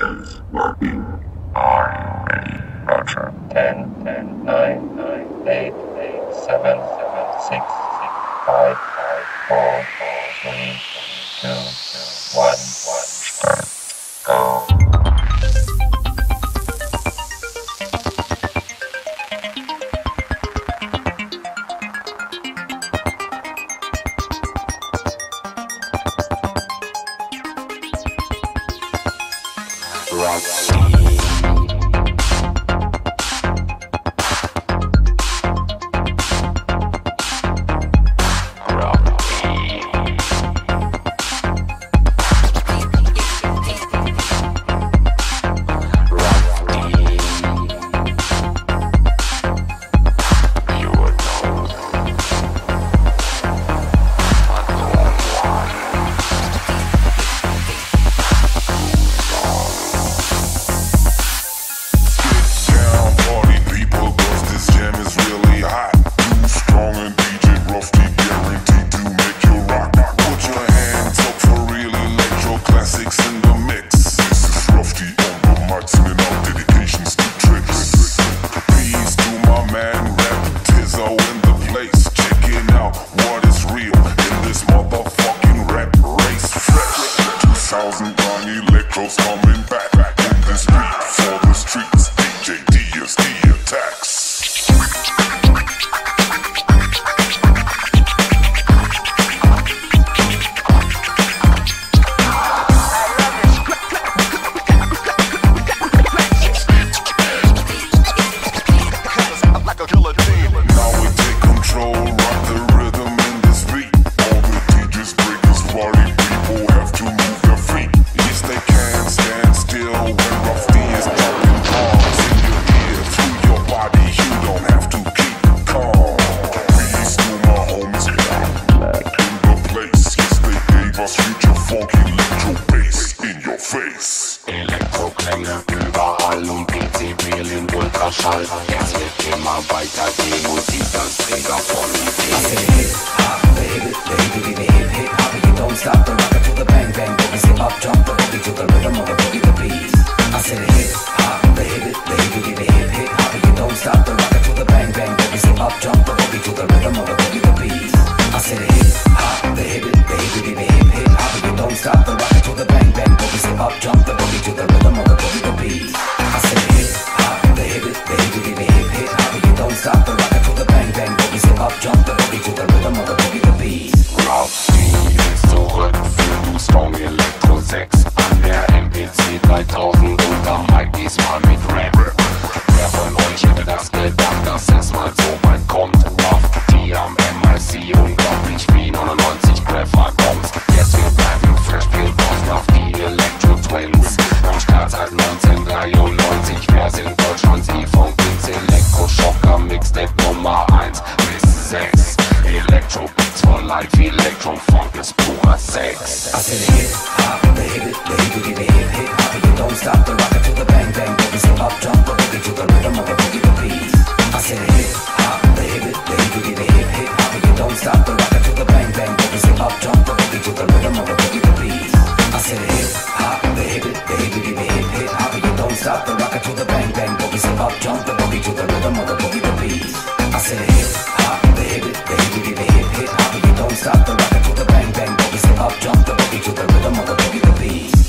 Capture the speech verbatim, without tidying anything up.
is working. Are you ready? Roger. ten, ten, nine, nine, eight, eight, seven, seven, six, six, five, five, four, four, three, two, one, one. Start. Go. Stop the rocket to the bang bang boogie, so up jump the boogie to the rhythm of the boogie the beat.